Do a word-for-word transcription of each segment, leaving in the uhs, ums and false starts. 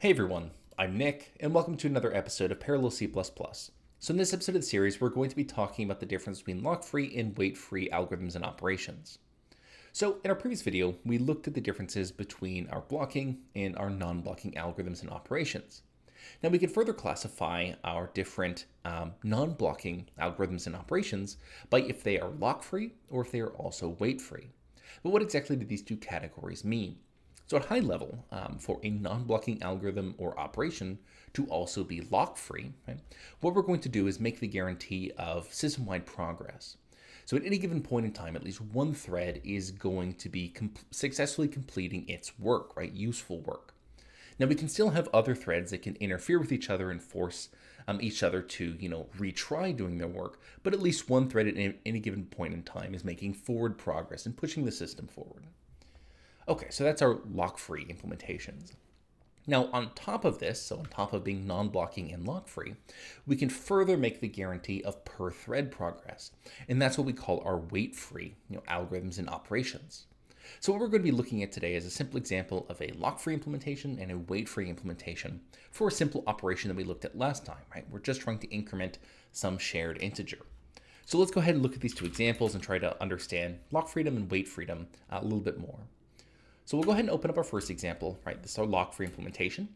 Hey everyone, I'm Nick, and welcome to another episode of Parallel C plus plus. So in this episode of the series, we're going to be talking about the difference between lock-free and wait-free algorithms and operations. So in our previous video, we looked at the differences between our blocking and our non-blocking algorithms and operations. Now we can further classify our different um, non-blocking algorithms and operations by if they are lock-free or if they are also wait-free. But what exactly do these two categories mean? So at high level, um, for a non-blocking algorithm or operation to also be lock-free, right, what we're going to do is make the guarantee of system-wide progress. So at any given point in time, at least one thread is going to be com- successfully completing its work, right, useful work. Now we can still have other threads that can interfere with each other and force um, each other to, you know, retry doing their work, but at least one thread at any given point in time is making forward progress and pushing the system forward. Okay, so that's our lock-free implementations. Now on top of this, so on top of being non-blocking and lock-free, we can further make the guarantee of per thread progress. And that's what we call our wait-free, you know, algorithms and operations. So what we're going to be looking at today is a simple example of a lock-free implementation and a wait-free implementation for a simple operation that we looked at last time, right? We're just trying to increment some shared integer. So let's go ahead and look at these two examples and try to understand lock freedom and wait freedom a little bit more. So we'll go ahead and open up our first example, right? This is our lock-free implementation,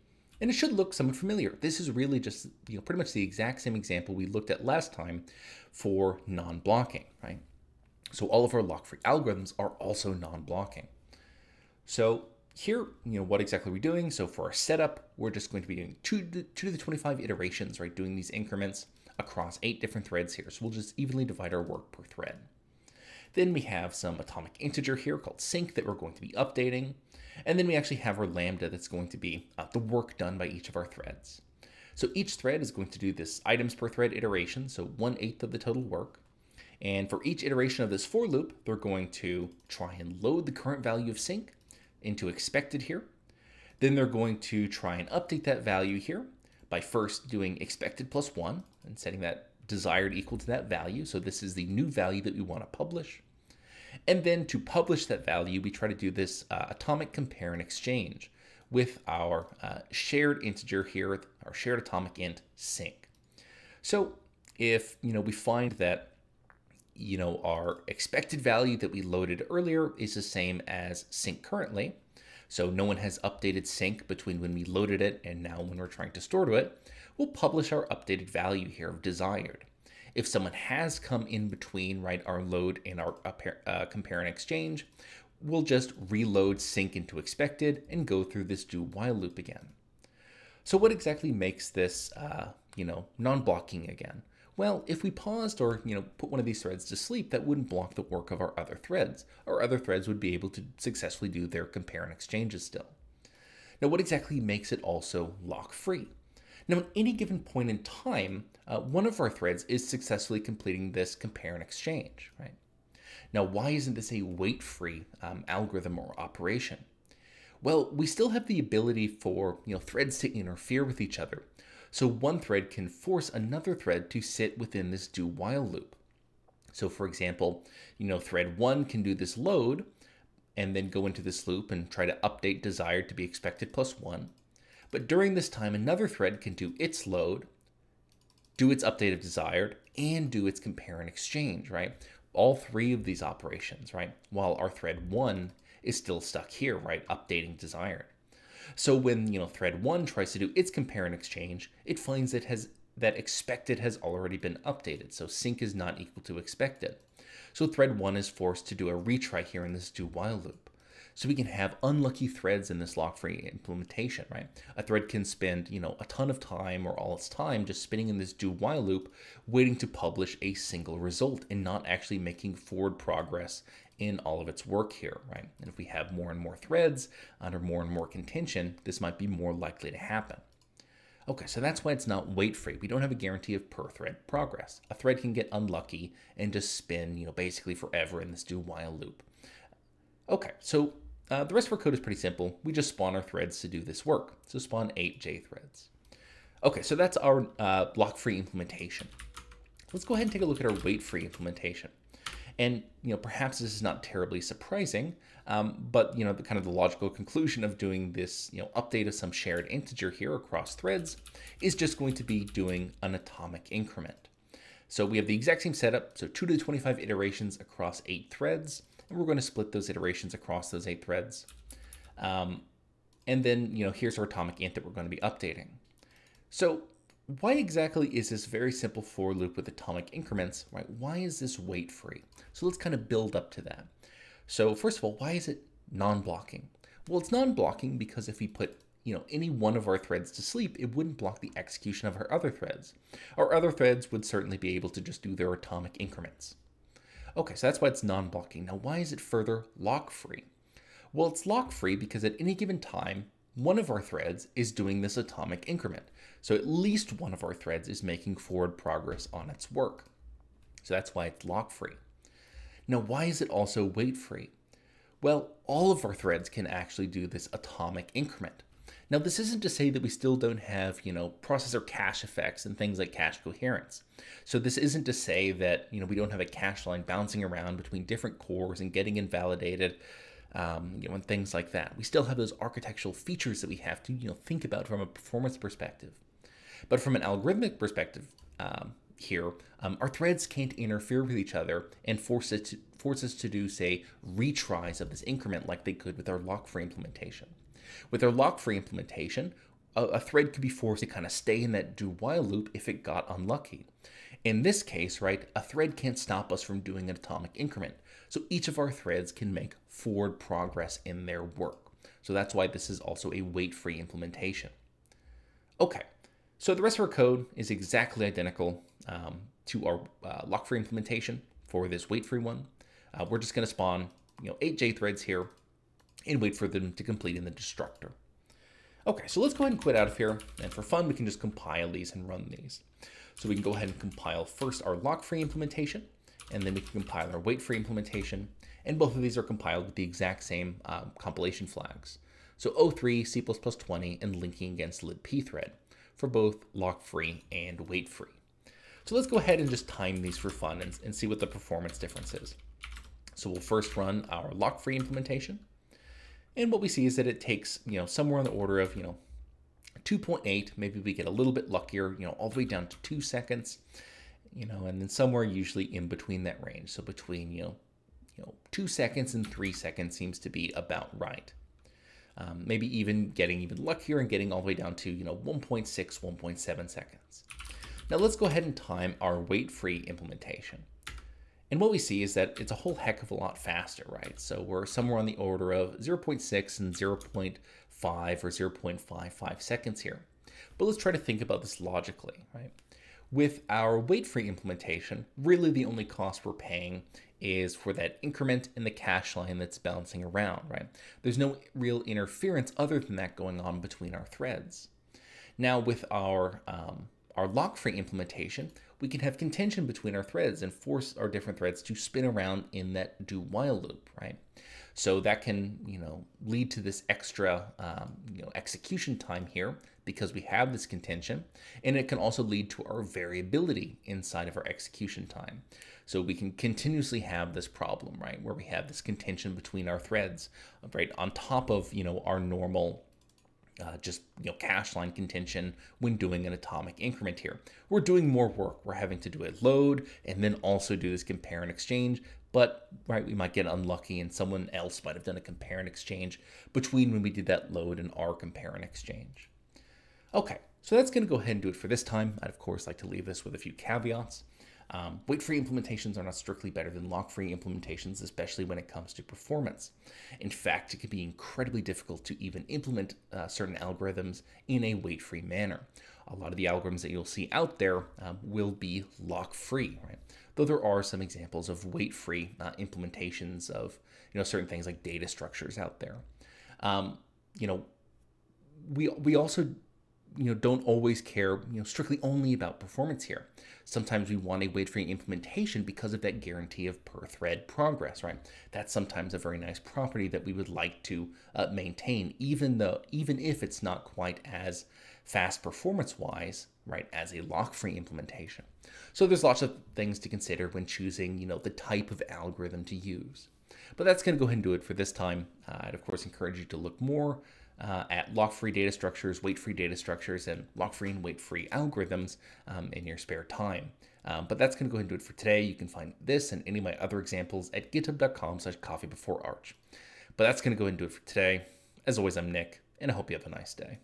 and it should look somewhat familiar. This is really just, you know, pretty much the exact same example we looked at last time for non-blocking, right? So all of our lock-free algorithms are also non-blocking. So here, you know, what exactly are we doing? So for our setup, we're just going to be doing two to, two to the twenty-five iterations, right? Doing these increments across eight different threads here. So we'll just evenly divide our work per thread. Then we have some atomic integer here called sync that we're going to be updating. And then we actually have our lambda that's going to be uh, the work done by each of our threads. So each thread is going to do this items per thread iteration, so one eighth of the total work. And for each iteration of this for loop, they're going to try and load the current value of sync into expected here. Then they're going to try and update that value here by first doing expected plus one and setting that desired equal to that value. So this is the new value that we want to publish. And then to publish that value, we try to do this uh, atomic compare and exchange with our uh, shared integer here, our shared atomic int sync. So if, you know, we find that, you know, our expected value that we loaded earlier is the same as sync currently, so no one has updated sync between when we loaded it and now when we're trying to store to it, we'll publish our updated value here of desired. If someone has come in between, right, our load and our uh, compare and exchange, we'll just reload sync into expected and go through this do while loop again. So what exactly makes this, uh, you know, non-blocking again? Well, if we paused or, you know, put one of these threads to sleep, that wouldn't block the work of our other threads. Our other threads would be able to successfully do their compare and exchanges still. Now, what exactly makes it also lock-free? Now, at any given point in time, uh, one of our threads is successfully completing this compare and exchange, right? Now, why isn't this a wait-free um, algorithm or operation? Well, we still have the ability for, you know, threads to interfere with each other. So one thread can force another thread to sit within this do while loop. So for example, you know, thread one can do this load and then go into this loop and try to update desired to be expected plus one. But during this time, another thread can do its load, do its update of desired, and do its compare and exchange, right? All three of these operations, right? While our thread one is still stuck here, right? Updating desired. So when, you know, thread one tries to do its compare and exchange, it finds it has that expected has already been updated. So sync is not equal to expected. So thread one is forced to do a retry here in this do while loop. So we can have unlucky threads in this lock-free implementation, right? A thread can spend, you know, a ton of time or all its time just spinning in this do while loop, waiting to publish a single result and not actually making forward progress in all of its work here, right? And if we have more and more threads under more and more contention, this might be more likely to happen. Okay, so that's why it's not wait-free. We don't have a guarantee of per thread progress. A thread can get unlucky and just spin, you know, basically forever in this do while loop. Okay, so Uh, the rest of our code is pretty simple. We just spawn our threads to do this work. So spawn eight J threads. Okay, so that's our uh, lock-free implementation. Let's go ahead and take a look at our wait-free implementation. And, you know, perhaps this is not terribly surprising, Um, but, you know, the kind of the logical conclusion of doing this, you know, update of some shared integer here across threads is just going to be doing an atomic increment. So we have the exact same setup. So two to the twenty-five iterations across eight threads, and we're going to split those iterations across those eight threads. Um, and then, you know, here's our atomic int that we're going to be updating. So why exactly is this very simple for loop with atomic increments, right? Why is this wait free? So let's kind of build up to that. So first of all, why is it non-blocking? Well, it's non-blocking because if we put, you know, any one of our threads to sleep, it wouldn't block the execution of our other threads. Our other threads would certainly be able to just do their atomic increments. Okay, so that's why it's non-blocking. Now, why is it further lock-free? Well, it's lock-free because at any given time, one of our threads is doing this atomic increment. So at least one of our threads is making forward progress on its work. So that's why it's lock-free. Now, why is it also wait-free? Well, all of our threads can actually do this atomic increment. Now, this isn't to say that we still don't have, you know, processor cache effects and things like cache coherence. So this isn't to say that, you know, we don't have a cache line bouncing around between different cores and getting invalidated, um, you know, and things like that. We still have those architectural features that we have to, you know, think about from a performance perspective. But from an algorithmic perspective, um, here, um, our threads can't interfere with each other and force, it to, force us to do, say, retries of this increment like they could with our lock-free implementation. With our lock-free implementation, a, a thread could be forced to kind of stay in that do-while loop if it got unlucky. In this case, right, a thread can't stop us from doing an atomic increment. So each of our threads can make forward progress in their work. So that's why this is also a wait-free implementation. Okay, so the rest of our code is exactly identical Um, to our uh, lock-free implementation for this wait-free one. Uh, we're just going to spawn, you know, eight J threads here and wait for them to complete in the destructor. Okay, so let's go ahead and quit out of here. And for fun, we can just compile these and run these. So we can go ahead and compile first our lock-free implementation, and then we can compile our wait-free implementation. And both of these are compiled with the exact same um, compilation flags. So O three, C plus plus twenty, and linking against libp thread for both lock-free and wait-free. So let's go ahead and just time these for fun and, and see what the performance difference is. So we'll first run our lock-free implementation. And what we see is that it takes, you know, somewhere on the order of, you know, two point eight, maybe we get a little bit luckier, you know, all the way down to two seconds, you know, and then somewhere usually in between that range. So between, you know, you know two seconds and three seconds seems to be about right. Um, maybe even getting even luckier and getting all the way down to, you know, one point six, one point seven seconds. Now let's go ahead and time our wait-free implementation. And what we see is that it's a whole heck of a lot faster, right? So we're somewhere on the order of zero point six and zero point five or zero point five five seconds here. But let's try to think about this logically, right? With our wait-free implementation, really the only cost we're paying is for that increment in the cache line that's bouncing around, right? There's no real interference other than that going on between our threads. Now with our, um, Our lock-free implementation, we can have contention between our threads and force our different threads to spin around in that do-while loop, right? So that can, you know, lead to this extra, um, you know, execution time here because we have this contention, and it can also lead to our variability inside of our execution time. So we can continuously have this problem, right, where we have this contention between our threads, right, on top of, you know, our normal Uh, just, you know, cache line contention when doing an atomic increment here. We're doing more work. We're having to do a load and then also do this compare and exchange, but right, we might get unlucky and someone else might have done a compare and exchange between when we did that load and our compare and exchange. Okay, so that's going to go ahead and do it for this time. I'd of course like to leave this with a few caveats. Um, wait-free implementations are not strictly better than lock-free implementations, especially when it comes to performance. In fact, it can be incredibly difficult to even implement uh, certain algorithms in a wait-free manner. A lot of the algorithms that you'll see out there um, will be lock-free, right? Though there are some examples of wait-free uh, implementations of, you know, certain things like data structures out there. Um, you know, we, we also... you know, don't always care, you know, strictly only about performance here. Sometimes we want a wait-free implementation because of that guarantee of per thread progress, right? That's sometimes a very nice property that we would like to uh, maintain, even though, even if it's not quite as fast performance-wise, right, as a lock-free implementation. So there's lots of things to consider when choosing, you know, the type of algorithm to use. But that's going to go ahead and do it for this time. Uh, I'd of course encourage you to look more uh, at lock-free data structures, wait-free data structures, and lock-free and wait-free algorithms um, in your spare time. Um, but that's going to go ahead and do it for today. You can find this and any of my other examples at github dot com slash coffee before arch. But that's going to go ahead and do it for today. As always, I'm Nick, and I hope you have a nice day.